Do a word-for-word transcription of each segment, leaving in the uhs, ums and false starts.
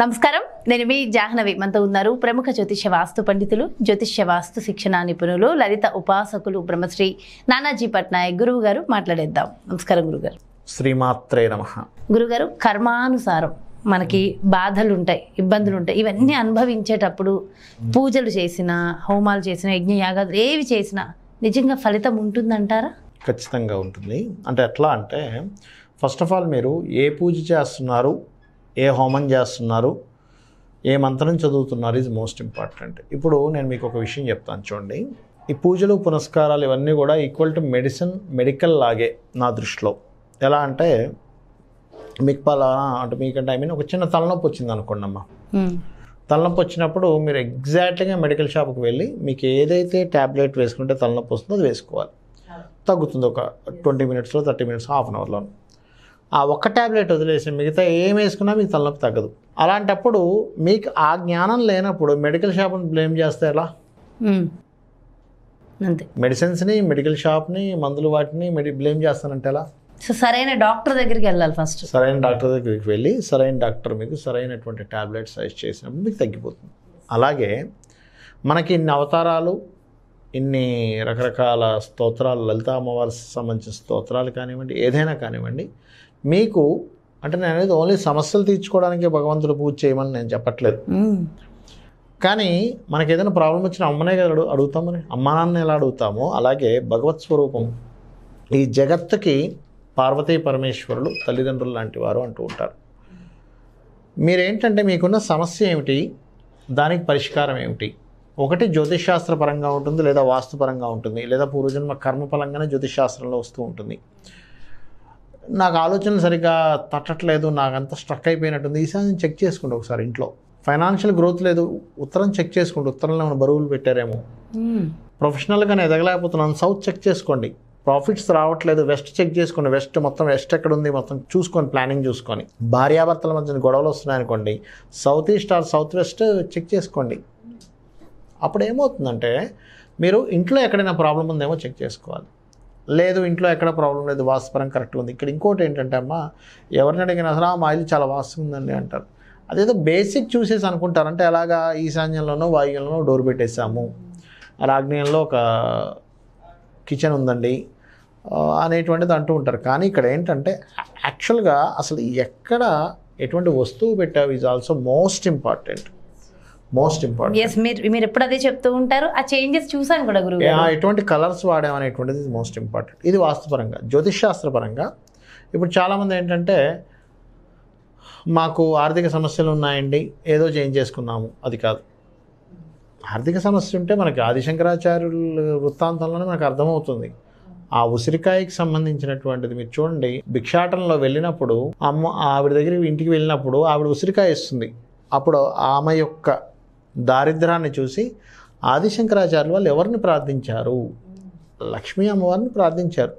నమస్కారం నేను మీ జాహ్నవి మనతో ఉన్నారు ప్రముఖ జ్యోతిష్య వాస్తు పండితులు జ్యోతిష్య వాస్తు శిక్షణ నిపుణులు లలిత ఉపాసకులు బ్రహ్మశ్రీ నానాజీ పట్నాయక్ గురువు గారు మాట్లాడేద్దాం నమస్కారం గురుగారు శ్రీమాత్రే నమః గురుగారు కర్మానుసారం మనకి బాధలు ఉంటాయి ఇబ్బందులు ఉంటాయి ఇవన్నీ అనుభవించేటప్పుడు పూజలు చేసినా హోమాలు చేసినా యజ్ఞ యాగాలు ఏవి చేసినా నిజంగా ఫలితం ఉంటుందంటారా ఖచ్చితంగా ఉంటుంది అంటే అట్లా అంటే ఫస్ట్ ఆఫ్ ఆల్ మీరు ఏ పూజ చేస్తున్నారు ఏ హోమం చేస్తున్నారు ఏ మంత్రం చదువుతున్నారు ఈజ్ మోస్ట్ ఇంపార్టెంట్ ఇప్పుడు నేను మీకు ఒక విషయం చెప్తాను చూడండి ఈ పూజలు పునస్కారాలు ఇవన్నీ కూడా ఈక్వల్ టు మెడిసిన్ మెడికల్ లాగే నా దృష్టిలో ఎలా అంటే మీకు పలానా అంటే మీకంటే ఐ మీన్ ఒక చిన్న తలనొప్పి వచ్చింది అనుకోండి అమ్మ తలనొప్పి వచ్చినప్పుడు మీరు ఎగ్జాక్ట్గా మెడికల్ షాప్కి వెళ్ళి మీకు ఏదైతే ట్యాబ్లెట్ వేసుకుంటే తలనొప్పి వస్తుందో అది వేసుకోవాలి తగ్గుతుంది ఒక ట్వంటీ మినిట్స్లో థర్టీ మినిట్స్ హాఫ్ అన్ అవర్లో ఆ ఒక్క ట్యాబ్లెట్ వదిలేసి మిగతా ఏం వేసుకున్నా మీకు తలనొప్పి తగ్గదు అలాంటప్పుడు మీకు ఆ జ్ఞానం లేనప్పుడు మెడికల్ షాప్ని బ్లేమ్ చేస్తే ఎలా అంతే మెడిసిన్స్ని మెడికల్ షాప్ని మందులు వాటిని మెడి బ్లేమ్ చేస్తానంటే ఎలా సో సరైన డాక్టర్ దగ్గరికి వెళ్ళాలి ఫస్ట్ సరైన డాక్టర్ దగ్గరికి వెళ్ళి సరైన డాక్టర్ మీకు సరైనటువంటి ట్యాబ్లెట్ సజెస్ట్ చేసినప్పుడు మీకు తగ్గిపోతుంది అలాగే మనకి ఇన్ని అవతారాలు ఇన్ని రకరకాల స్తోత్రాలు లలిత అమ్మవారికి సంబంధించిన స్తోత్రాలు కానివ్వండి ఏదైనా కానివ్వండి మీకు అంటే నేను అనేది ఓన్లీ సమస్యలు తీర్చుకోవడానికి భగవంతుడు పూజ చేయమని నేను చెప్పట్లేదు కానీ మనకు ఏదైనా ప్రాబ్లం వచ్చిన అమ్మనే కదా అడుగుతామని అమ్మా నాన్న ఎలా అడుగుతామో అలాగే భగవత్ స్వరూపం ఈ జగత్తుకి పార్వతీ పరమేశ్వరులు తల్లిదండ్రులు లాంటి వారు అంటూ ఉంటారు మీరేంటంటే మీకున్న సమస్య ఏమిటి దానికి పరిష్కారం ఏమిటి ఒకటి జ్యోతిషాస్త్ర పరంగా ఉంటుంది లేదా వాస్తుపరంగా ఉంటుంది లేదా పూర్వజన్మ కర్మపరంగానే జ్యోతిషాస్త్రంలో వస్తూ ఉంటుంది నాకు ఆలోచనలు సరిగ్గా తట్టట్లేదు నాకంతా స్ట్రక్ అయిపోయినట్టుంది ఈసారి నేను చెక్ చేసుకుంటా ఒకసారి ఇంట్లో ఫైనాన్షియల్ గ్రోత్ లేదు ఉత్తరం చెక్ చేసుకోండి ఉత్తరంలో ఏమైనా బరువులు పెట్టారేమో ప్రొఫెషనల్గా నేను ఎదగలేకపోతున్నాను సౌత్ చెక్ చేసుకోండి ప్రాఫిట్స్ రావట్లేదు వెస్ట్ చెక్ చేసుకోండి వెస్ట్ మొత్తం వెస్ట్ ఎక్కడ ఉంది మొత్తం చూసుకొని ప్లానింగ్ చూసుకొని భార్యాభర్తల మధ్య గొడవలు వస్తున్నాయనుకోండి south east or south west check చేసుకోండి అప్పుడు ఏమవుతుందంటే మీరు ఇంట్లో ఎక్కడైనా ప్రాబ్లం ఉందేమో చెక్ చేసుకోవాలి లేదు ఇంట్లో ఎక్కడ ప్రాబ్లం లేదు వాస్తుపరం కరెక్ట్గా ఉంది ఇక్కడ ఇంకోటి ఏంటంటే అమ్మ ఎవరిని అడిగినా అసలు మా ఇల్లు చాలా వాస్తు ఉందండి అంటారు అదేదో బేసిక్ చూసేసి అనుకుంటారంటే అలాగా ఈశాన్యంలోనో వాయువులోనో డోర్ పెట్టేసాము ఆగ్నేయంలో ఒక కిచెన్ ఉందండి అనేటువంటిది అంటూ ఉంటారు కానీ ఇక్కడ ఏంటంటే యాక్చువల్గా అసలు ఎక్కడ ఎటువంటి వస్తువు పెట్టావు is also most important most important మీరు ఎప్పుడు అదే చెప్తూ ఉంటారు ఆ చేంజెస్ చూసాను కూడా గురువు ఎటువంటి కలర్స్ వాడామనేటువంటిది మోస్ట్ ఇంపార్టెంట్ ఇది వాస్తుపరంగా జ్యోతిష్శాస్త్రపరంగా ఇప్పుడు చాలామంది ఏంటంటే మాకు ఆర్థిక సమస్యలు ఉన్నాయండి ఏదో చేంజ్ చేసుకున్నాము అది కాదు ఆర్థిక సమస్య ఉంటే మనకి ఆదిశంకరాచార్యుల వృత్తాంతంలోనే మనకు అర్థమవుతుంది ఆ ఉసిరికాయకి సంబంధించినటువంటిది మీరు చూడండి భిక్షాటంలో వెళ్ళినప్పుడు అమ్మ ఆవిడ దగ్గర ఇంటికి వెళ్ళినప్పుడు ఆవిడ ఉసిరికాయ ఇస్తుంది అప్పుడు ఆమె యొక్క దారిద్రాన్ని చూసి ఆదిశంకరాచార్యులు వాళ్ళు ఎవరిని ప్రార్థించారు లక్ష్మీ అమ్మవారిని ప్రార్థించారు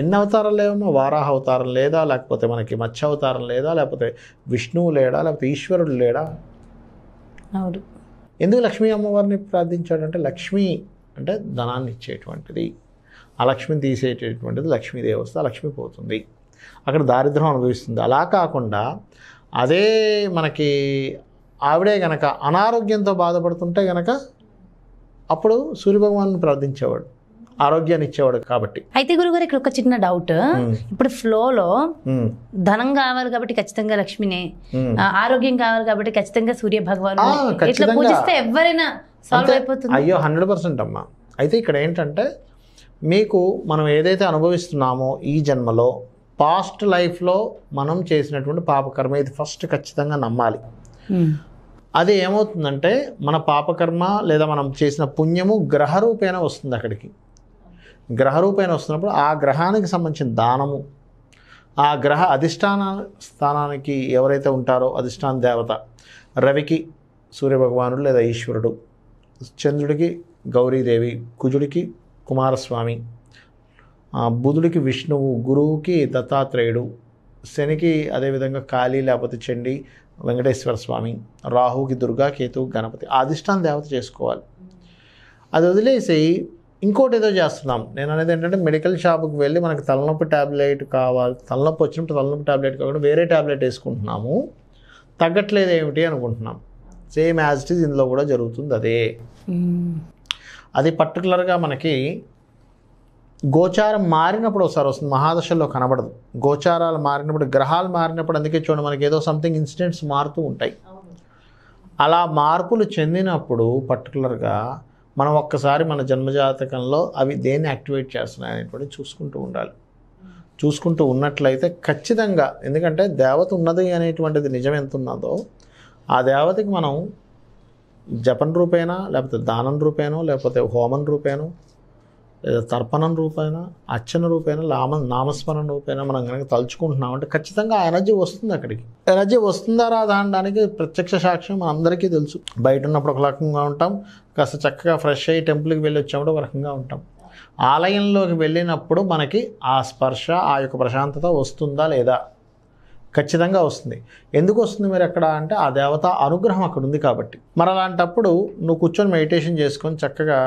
ఎన్ని అవతారం లేవమ్మా వారాహ అవతారం లేదా లేకపోతే మనకి మత్స్య అవతారం లేదా లేకపోతే విష్ణువు లేడా లేకపోతే ఈశ్వరుడు లేడా అవును ఎందుకు లక్ష్మీ అమ్మవారిని ప్రార్థించాడంటే లక్ష్మి అంటే ధనాన్ని ఇచ్చేటువంటిది ఆ లక్ష్మిని తీసేటటువంటిది లక్ష్మీదేవి వస్తే ఆ లక్ష్మి పోతుంది అక్కడ దారిద్రం అనుభవిస్తుంది అలా కాకుండా అదే మనకి ఆవిడే గనక అనారోగ్యంతో బాధపడుతుంటే గనక అప్పుడు సూర్యభగవాన్ని ప్రార్థించేవాడు ఆరోగ్యాన్ని ఇచ్చేవాడు కాబట్టి అయితే గురుగారు ఇక్కడ ఒక చిన్న డౌట్ ఇప్పుడు ఫ్లోలో ధనం కావాలి కాబట్టి ఖచ్చితంగా లక్ష్మినే ఆరోగ్యం కావాలి కాబట్టి ఖచ్చితంగా సూర్య భగవాన్ ఎవరైనా సాల్వ్ అయిపోతుంది అయ్యో హండ్రెడ్ పర్సెంట్ అమ్మా అయితే ఇక్కడ ఏంటంటే మీకు మనం ఏదైతే అనుభవిస్తున్నామో ఈ జన్మలో పాస్ట్ లైఫ్లో మనం చేసినటువంటి పాపకర్మ ఇది ఫస్ట్ ఖచ్చితంగా నమ్మాలి అది ఏమవుతుందంటే మన పాపకర్మ లేదా మనం చేసిన పుణ్యము గ్రహరూపేణ వస్తుంది అక్కడికి గ్రహరూపేణ వస్తున్నప్పుడు ఆ గ్రహానికి సంబంధించిన దానము ఆ గ్రహ అధిష్టాన స్థానానికి ఎవరైతే ఉంటారో అధిష్టాన దేవత రవికి సూర్యభగవానుడు లేదా ఈశ్వరుడు చంద్రుడికి గౌరీదేవి కుజుడికి కుమారస్వామి బుధుడికి విష్ణువు గురువుకి దత్తాత్రేయుడు శనికి అదేవిధంగా కాళీ లేకపోతే చండి వెంకటేశ్వర స్వామి రాహుకి దుర్గా కేతు గణపతి అధిష్టాన దేవత చేసుకోవాలి అది వదిలేసి ఇంకోటి ఏదో చేస్తున్నాం నేను అనేది ఏంటంటే మెడికల్ షాప్కి వెళ్ళి మనకు తలనొప్పి ట్యాబ్లెట్ కావాలి తలనొప్పి వచ్చినప్పుడు తలనొప్పి ట్యాబ్లెట్ కాకుండా వేరే ట్యాబ్లెట్ వేసుకుంటున్నాము తగ్గట్లేదేమిటి అనుకుంటున్నాం. సేమ్ యాజ్ ఇట్ ఈజ్ ఇందులో కూడా జరుగుతుంది అదే. అది పర్టికులర్గా మనకి గోచారం మారినప్పుడు ఒకసారి వస్తుంది, మహాదశల్లో కనబడదు. గోచారాలు మారినప్పుడు, గ్రహాలు మారినప్పుడు, అందుకే చూడండి మనకి ఏదో సంథింగ్ ఇన్సిడెంట్స్ మారుతూ ఉంటాయి. అలా మార్పులు చెందినప్పుడు పర్టికులర్గా మనం ఒక్కసారి మన జన్మజాతకంలో అవి దేన్ని యాక్టివేట్ చేస్తున్నాయనేటువంటి చూసుకుంటూ ఉండాలి. చూసుకుంటూ ఉన్నట్లయితే ఖచ్చితంగా, ఎందుకంటే దేవత ఉన్నది అనేటువంటిది నిజం ఎంత ఉన్నదో ఆ దేవతకి మనం జపం రూపేనా, లేకపోతే దానం రూపేనో, లేకపోతే హోమం రూపేనో, లేదా తర్పణం రూపేనా, అర్చన రూపేనా, లామ నామస్మరణ రూపేనా మనం కనుక తలుచుకుంటున్నాం అంటే ఖచ్చితంగా ఆ ఎనర్జీ వస్తుంది. అక్కడికి ఎనర్జీ వస్తుందా రాదా అనడానికి ప్రత్యక్ష సాక్ష్యం మనందరికీ తెలుసు. బయట ఉన్నప్పుడు ఒక రకంగా ఉంటాం, కాస్త చక్కగా ఫ్రెష్ అయ్యి టెంపుల్కి వెళ్ళి వచ్చేప్పుడు ఒక రకంగా ఉంటాం. ఆలయంలోకి వెళ్ళినప్పుడు మనకి ఆ స్పర్శ, ఆ యొక్క ప్రశాంతత వస్తుందా లేదా? ఖచ్చితంగా వస్తుంది. ఎందుకు వస్తుంది మీరు ఎక్కడ అంటే ఆ దేవత అనుగ్రహం అక్కడ ఉంది కాబట్టి. మరి అలాంటప్పుడు నువ్వు కూర్చొని మెడిటేషన్ చేసుకొని చక్కగా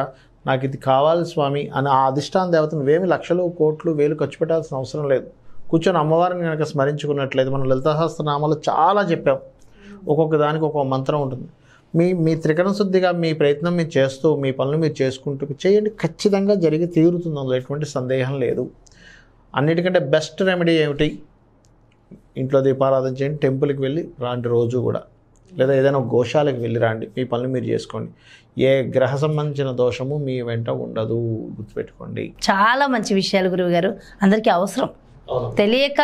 నాకు ఇది కావాలి స్వామి అని ఆ అధిష్టాన దేవత నువ్వేమి లక్షలు కోట్లు వేలు ఖర్చు పెట్టాల్సిన అవసరం లేదు. కూర్చొని అమ్మవారిని కనుక స్మరించుకున్నట్లయితే, మనం లలితాసహస్రనామాలు చాలా చెప్పాం, ఒక్కొక్క దానికి ఒక్కొక్క మంత్రం ఉంటుంది. మీ మీ త్రికరణ శుద్ధిగా మీ ప్రయత్నం మీరు చేస్తూ మీ పనులు మీరు చేసుకుంటూ చేయండి, ఖచ్చితంగా జరిగి తీరుతుందో ఎటువంటి సందేహం లేదు. అన్నిటికంటే బెస్ట్ రెమెడీ ఏమిటి? ఇంట్లో దీపారాధన చేయండి, టెంపుల్కి వెళ్ళి రాండి రోజు కూడా, లేదా ఏదైనా గోశాలకు వెళ్ళి రాండి, మీ పనులు మీరు చేసుకోండి. ఏ గ్రహ సంబంధించిన దోషము మీ వెంట ఉండదు, గుర్తుపెట్టుకోండి. చాలా మంచి విషయాలు గురువు గారు, అందరికీ అవసరం, తెలియక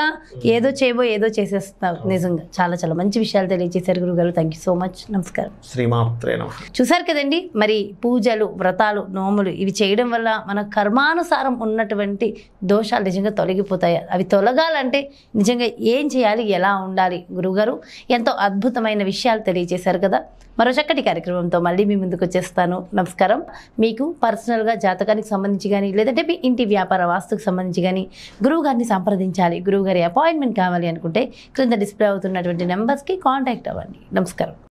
ఏదో చేయబో ఏదో చేసేస్తా. నిజంగా చాలా చాలా మంచి విషయాలు తెలియజేశారు గురుగారు. Thank you so much. నమస్కారం. శ్రీమాత్రే నమః. చూసారు కదండి, మరి పూజలు, వ్రతాలు, నోములు ఇవి చేయడం వల్ల మన కర్మానుసారం ఉన్నటువంటి దోషాలు నిజంగా తొలగిపోతాయి. అవి తొలగాలంటే నిజంగా ఏం చేయాలి, ఎలా ఉండాలి గురుగారు ఎంతో అద్భుతమైన విషయాలు తెలియజేశారు కదా. మరో చక్కటి కార్యక్రమంతో మళ్ళీ మీ ముందుకు వచ్చేస్తాను. నమస్కారం. మీకు పర్సనల్గా జాతకానికి సంబంధించి కానీ, లేదంటే మీ ఇంటి వ్యాపార వాస్తుకు సంబంధించి కానీ గురువు గారిని సంప్రదించాలి, గురువు గారి అపాయింట్మెంట్ కావాలి అనుకుంటే క్రింద డిస్ప్లే అవుతున్నటువంటి నెంబర్స్కి కాంటాక్ట్ అవ్వండి. నమస్కారం.